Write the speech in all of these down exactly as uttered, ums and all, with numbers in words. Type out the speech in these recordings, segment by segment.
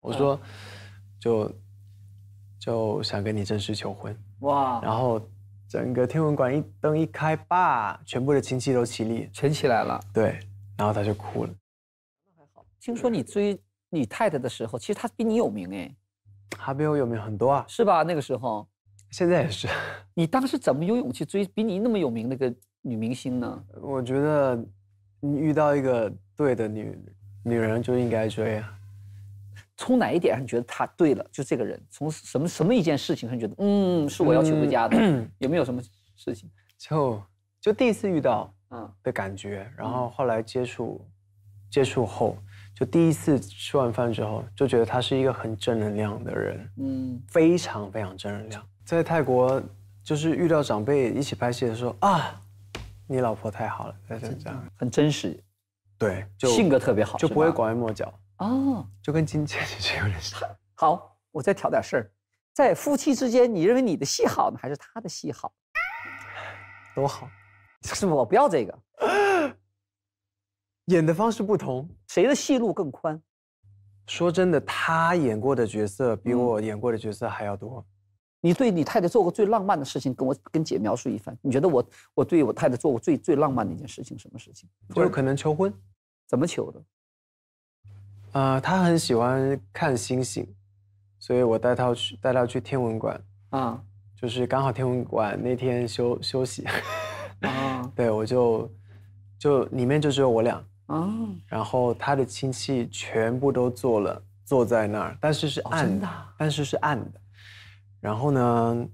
我说，就就想跟你正式求婚。哇！然后整个天文馆一灯一开，爸，全部的亲戚都起立，全起来了。对，然后他就哭了。听说你追你太太的时候，其实她比你有名哎，她比我有名很多啊，是吧？那个时候，现在也是。你当时怎么有勇气追比你那么有名的个女明星呢？我觉得，你遇到一个对的女女人就应该追啊。 从哪一点上你觉得他对了？就这个人，从什么什么一件事情上你觉得，嗯，是我要娶回家的？嗯、有没有什么事情？就就第一次遇到，嗯的感觉，嗯、然后后来接触接触后，就第一次吃完饭之后，就觉得他是一个很正能量的人，嗯，非常非常正能量。在泰国，就是遇到长辈一起拍戏的时候啊，你老婆太好了，这样很真实，对，就性格特别好，就不会拐弯抹角。 哦，就跟金姐其实有点像。好，我再挑点事儿，在夫妻之间，你认为你的戏好呢，还是他的戏好？都好，是我不要这个。演的方式不同，谁的戏路更宽？说真的，他演过的角色比我演过的角色还要多。嗯、你对你太太做过最浪漫的事情，跟我跟姐描述一番。你觉得我我对我太太做过最最浪漫的一件事情，什么事情？就可能求婚，怎么求的？ 呃，他很喜欢看星星，所以我带他去带他去天文馆啊，就是刚好天文馆那天休休息啊，对我就就里面就只有我俩啊，然后他的亲戚全部都坐了坐在那儿，但是是暗的，哦、真的啊、但是是暗的。然后呢，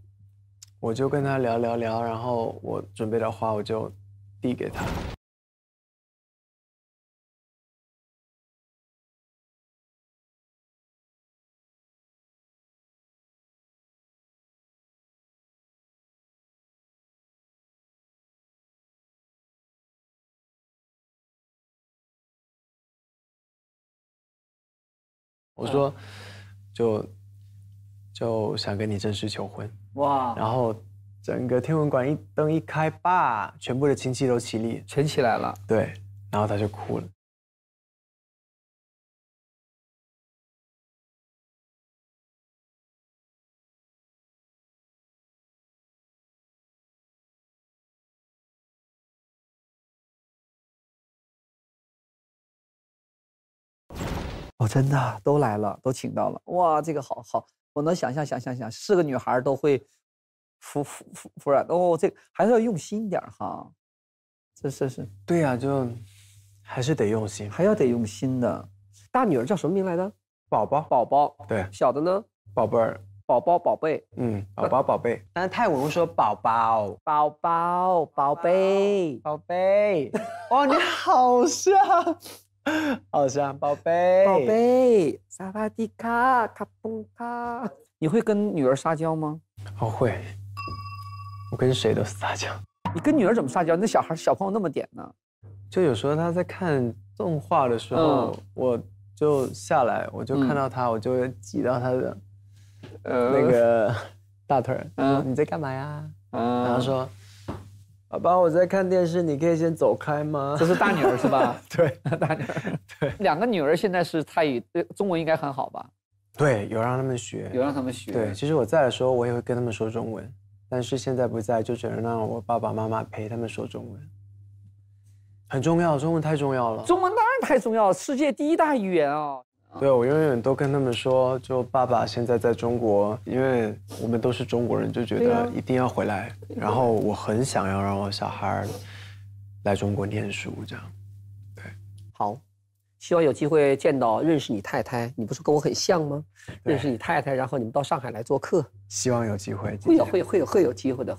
我就跟他聊聊聊，然后我准备的花我就递给他。 我说，就就想跟你正式求婚。哇！然后整个天文馆一灯一开，爸，全部的亲戚都起立，全起来了。对，然后他就哭了。哦，真的都来了，都请到了，哇，这个好好，我能想象，想象，想是个女孩都会服服服服软哦，这个还是要用心一点哈，这是是，对呀、啊，就还是得用心，还要得用心的。大女儿叫什么名来着？宝宝，宝宝，对，小的呢？宝贝儿，宝宝，宝贝，嗯，宝宝，宝贝。但是泰文说宝宝，宝宝，宝贝，宝贝。哇，你好像。好像宝贝，宝贝，萨瓦迪卡卡布卡。你会跟女儿撒娇吗？我会，我跟谁都撒娇。你跟女儿怎么撒娇？那小孩小朋友那么点呢？就有时候他在看动画的时候，嗯、我就下来，我就看到他，嗯、我就挤到他的、呃、那个大腿。嗯，你在干嘛呀？嗯、然后说。 爸爸，我在看电视，你可以先走开吗？这是大女儿是吧？对，大女儿。对，两个女儿现在是泰语，中文应该很好吧？对，有让他们学，有让他们学。对，其实我在的时候，我也会跟他们说中文，但是现在不在，就只能让我爸爸妈妈陪他们说中文。很重要，中文太重要了。中文当然太重要了，世界第一大语言啊！对，我永远都跟他们说，就爸爸现在在中国，因为我们都是中国人，就觉得一定要回来。啊、然后我很想要让我小孩来中国念书，这样。对，好，希望有机会见到认识你太太。你不是跟我很像吗？认识你太太，然后你们到上海来做客。希望有机会。会有会会有会有机会的。